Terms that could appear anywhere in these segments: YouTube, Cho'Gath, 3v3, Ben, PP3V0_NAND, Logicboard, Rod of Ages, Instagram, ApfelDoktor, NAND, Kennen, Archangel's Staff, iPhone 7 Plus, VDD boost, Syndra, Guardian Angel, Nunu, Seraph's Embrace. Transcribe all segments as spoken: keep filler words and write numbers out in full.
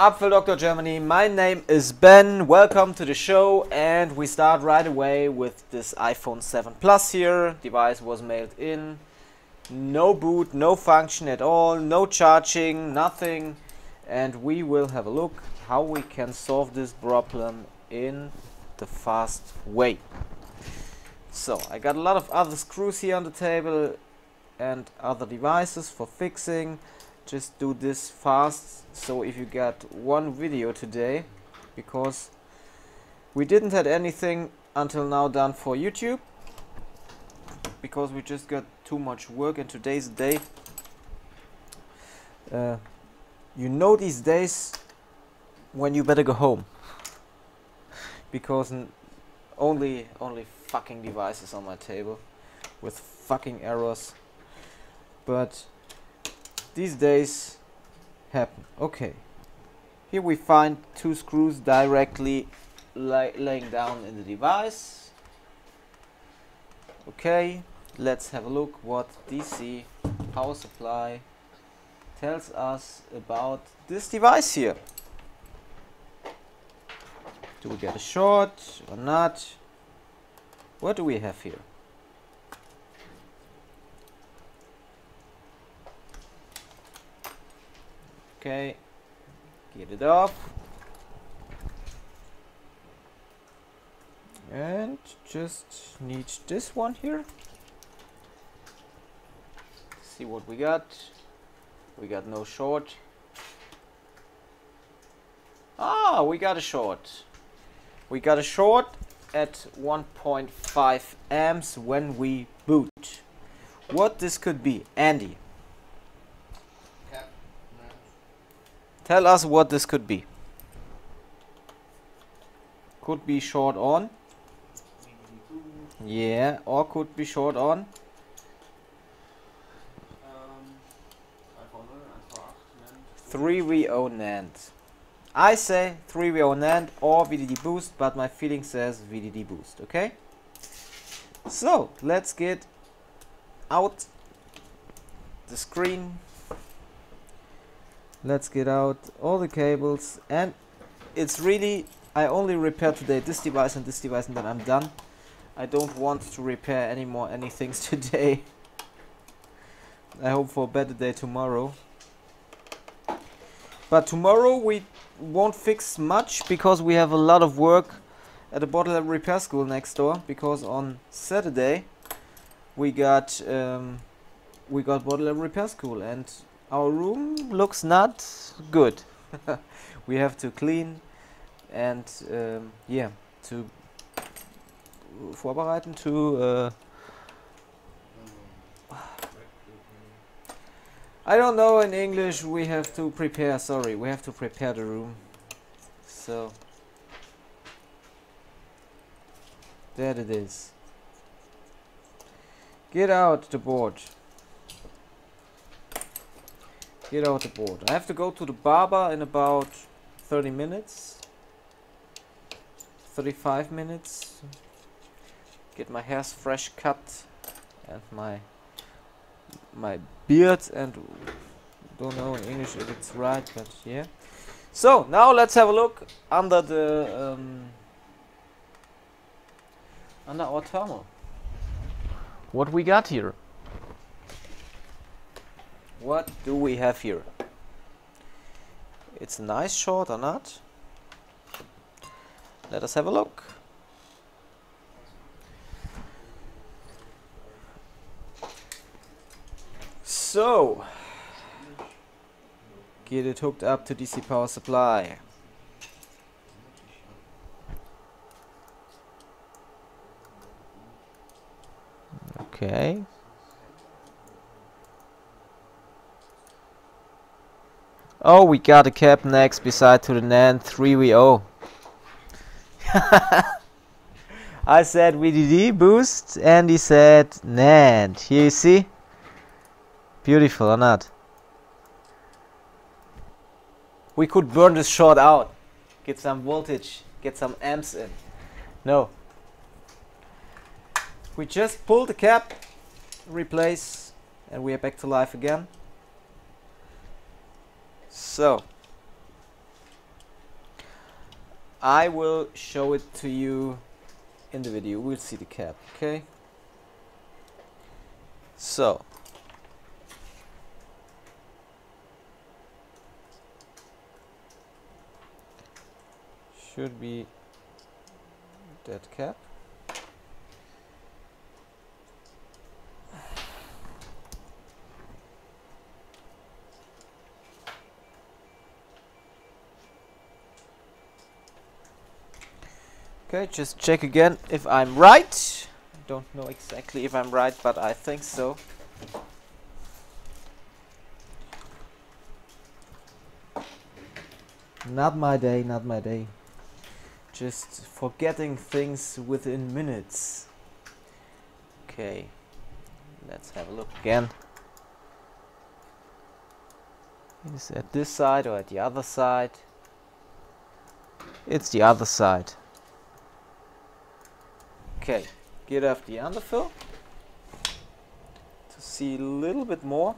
ApfelDoktor Germany, my name is Ben, welcome to the show, and we start right away with this iPhone seven Plus here. Device was mailed in, no boot, no function at all, no charging, nothing, and we will have a look how we can solve this problem in the fast way. So I got a lot of other screws here on the table and other devices for fixing. Just do this fast, so if you got one video today, because we didn't had anything until now done for YouTube, because we just got too much work. And today's day, uh, you know these days when you better go home, because n only only fucking devices on my table with fucking errors, but these days happen. Okay, here we find two screws directly lay laying down in the device. Okay, let's have a look what D C power supply tells us about this device here. Do we get a short or not? What do we have here? Okay, get it off, and just need this one here. See what we got. We got no short. Ah, we got a short. We got a short at one point five amps when we boot. What this could be, Andy? Tell us what this could be. Could be short on. Yeah, or could be short on. three V zero NAND. I say three V zero NAND or V D D boost, but my feeling says V D D boost, okay? So, let's get out the screen. Let's get out all the cables, and it's really, I only repair today this device and this device, and then I'm done. I don't want to repair any more any things today. I hope for a better day tomorrow. But tomorrow we won't fix much, because we have a lot of work at the bottle repair school next door, because on Saturday we got um, we got bottle repair school, and our room looks not good. We have to clean and um, yeah, to vorbereiten, to uh, I don't know in English. We have to prepare, sorry, we have to prepare the room. So there it is. Get out the board. Get out the board. I have to go to the barber in about thirty minutes. thirty-five minutes. Get my hair fresh cut. And my my beard. And don't know in English if it's right, but yeah. So, now let's have a look under the... Um, under our thermal. What we got here. What do we have here? It's a nice short or not? Let us have a look. So, get it hooked up to D C power supply. Okay. Oh, we got a cap next beside to the NAND three V zero. I said V D D boost, and he said NAND. Here you see? Beautiful or not? We could burn this short out. Get some voltage. Get some amps in. No. We just pull the cap, replace, and we are back to life again. So, I will show it to you in the video. We'll see the cap, okay? So should be that cap. Okay, just check again if I'm right. Don't know exactly if I'm right, but I think so. Not my day, not my day. Just forgetting things within minutes. Okay, let's have a look again. Is it at this side or at the other side? It's the other side. Okay, get off the underfill to see a little bit more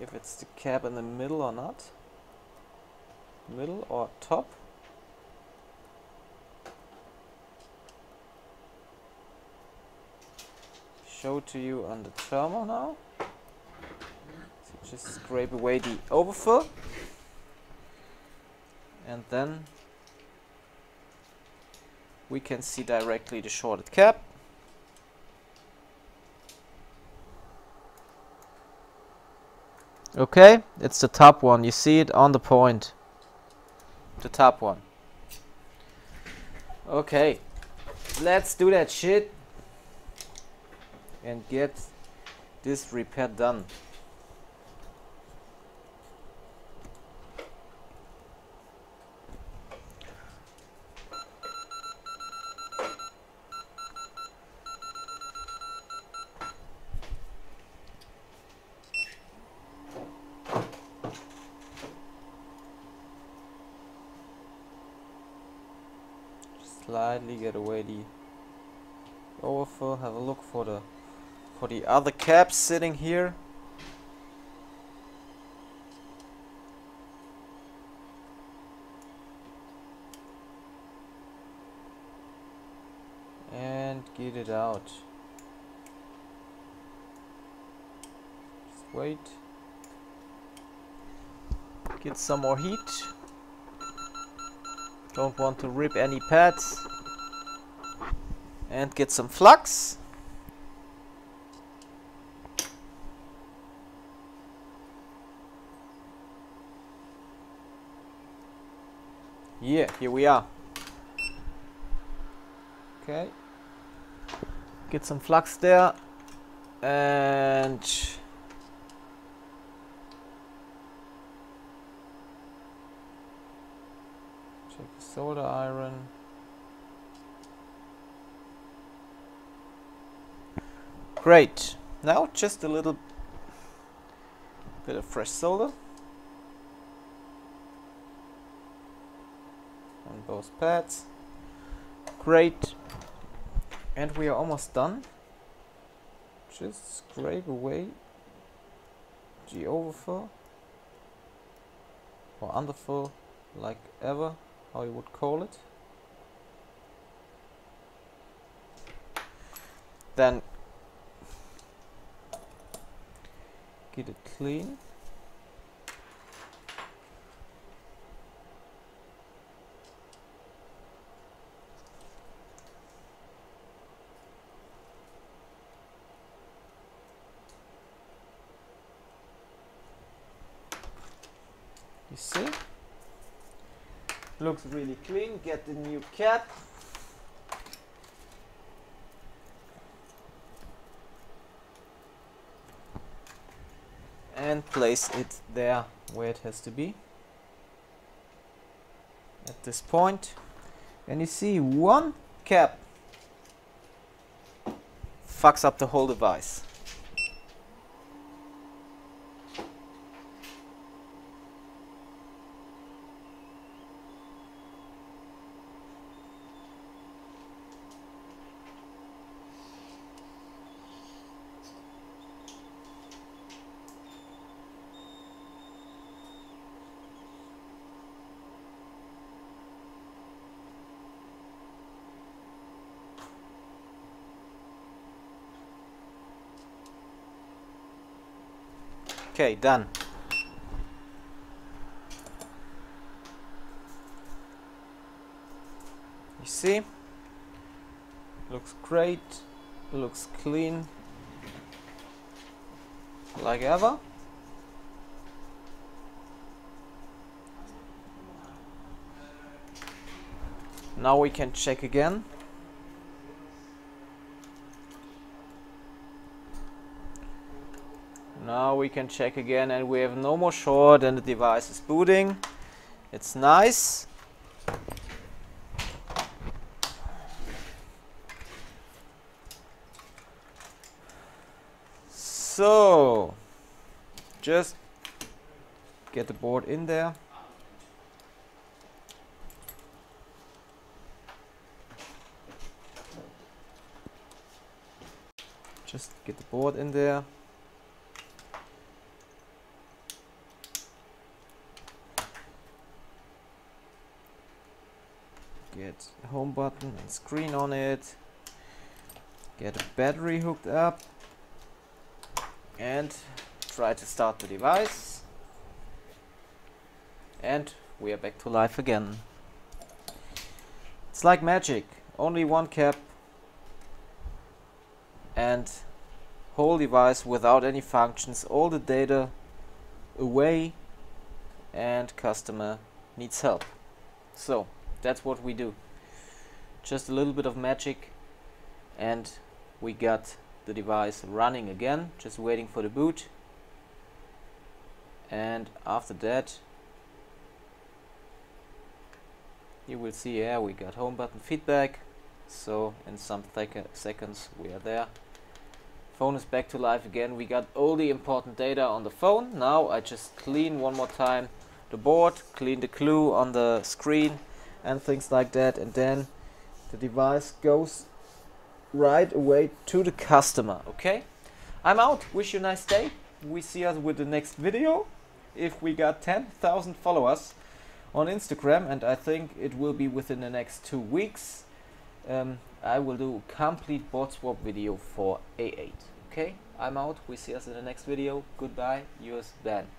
if it's the cap in the middle or not. Middle or top. Show to you on the thermal now. So just scrape away the overfill and then we can see directly the shorted cap. Okay, it's the top one. You see it on the point. The top one. Okay, let's do that shit and get this repair done. Slightly get away the overfill. Have a look for the for the other cap sitting here. And get it out. Just wait. Get some more heat. Don't want to rip any pads. And get some flux. Yeah, here we are. Okay. Get some flux there. And solder iron. Great. Now just a little bit of fresh solder on both pads. Great. And we are almost done. Just scrape away the overfill or underfill, like ever. How you would call it. Then get it clean. You see? Looks really clean. Get the new cap. And place it there where it has to be. At this point. And you see one cap fucks up the whole device. Okay, done. You see? Looks great, looks clean, like ever. Now we can check again. Now we can check again and we have no more short and the device is booting. It's nice. So, just get the board in there. Just get the board in there. Get a home button and screen on it. Get a battery hooked up. And try to start the device, and we are back to life again. It's like magic, only one cap and whole device without any functions, all the data away, and customer needs help. So that's what we do, just a little bit of magic, and we got the device running again, just waiting for the boot. And after that you will see, yeah, we got home button feedback, so in some seconds we are there. Phone is back to life again. We got all the important data on the phone. Now I just clean one more time the board, clean the glue on the screen and things like that, and then the device goes right away to the customer. Okay, I'm out. Wish you a nice day. We see us with the next video. If we got ten thousand followers on Instagram, and I think it will be within the next two weeks, um, I will do a complete board swap video for A eight. Okay, I'm out. We see us in the next video. Goodbye. Yours, Dan.